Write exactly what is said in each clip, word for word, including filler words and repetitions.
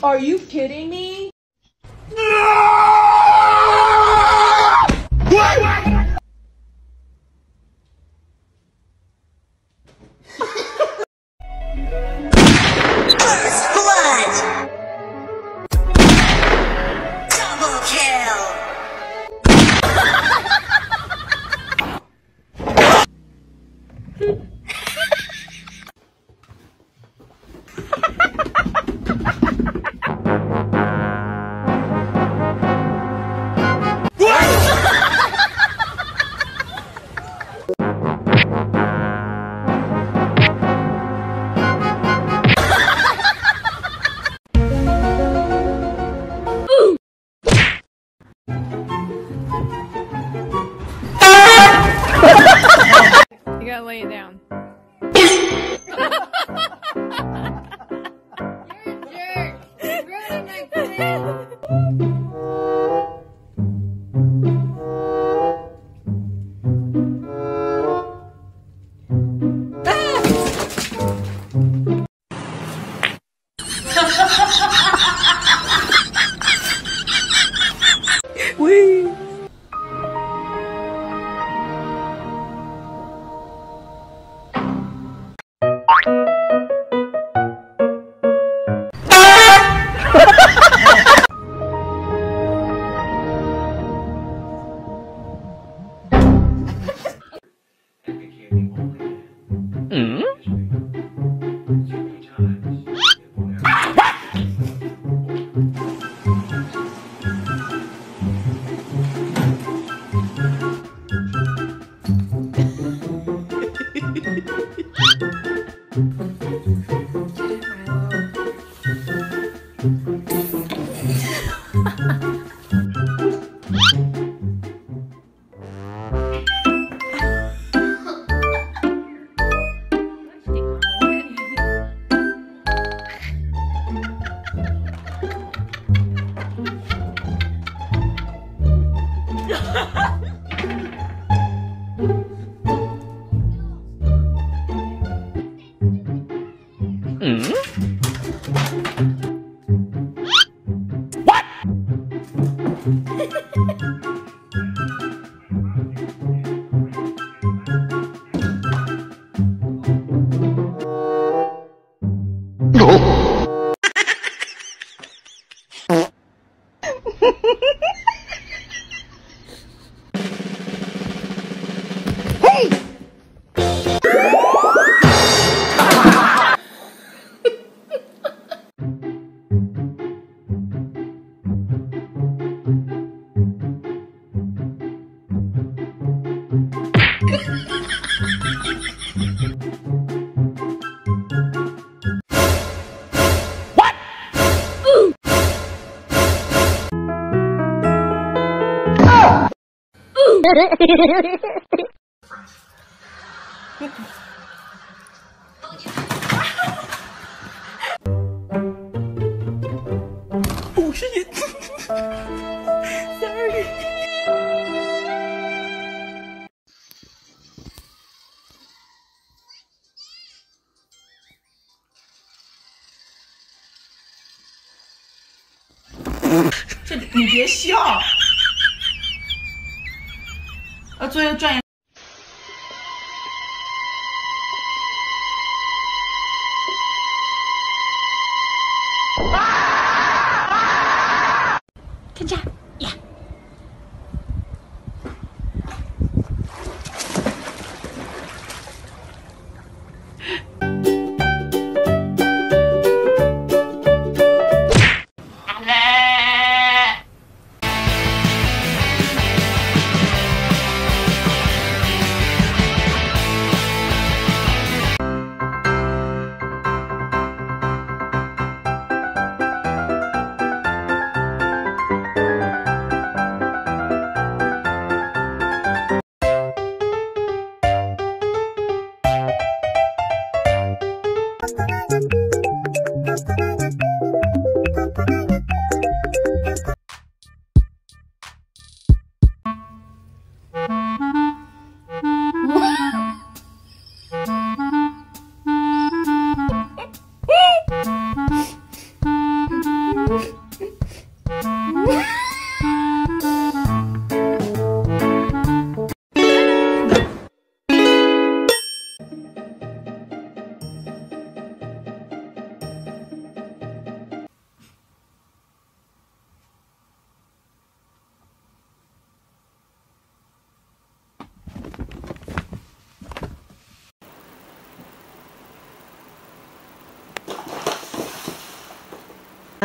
Are you kidding me? You gotta lay it down. You're a jerk. You're ruining my plan. Wee. Oh shit! Sorry.你别笑。 要做一个转眼。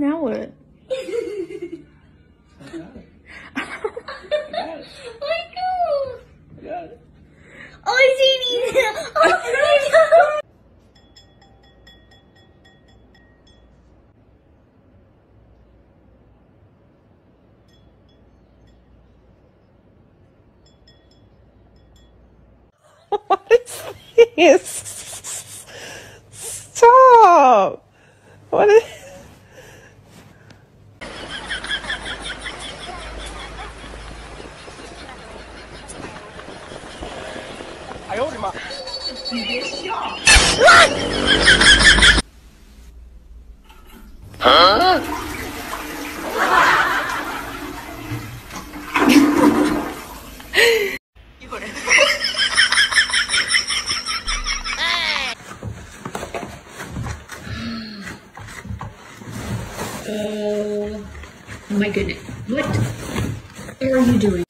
Now what? I got it. I got it. Oh my god! I got it. Oh, it's eating! Oh my god! What is this? Stop! What is... Huh? Oh my goodness. What are you doing?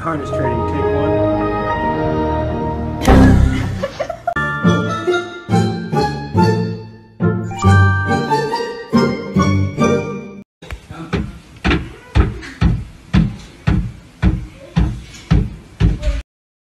Harness training.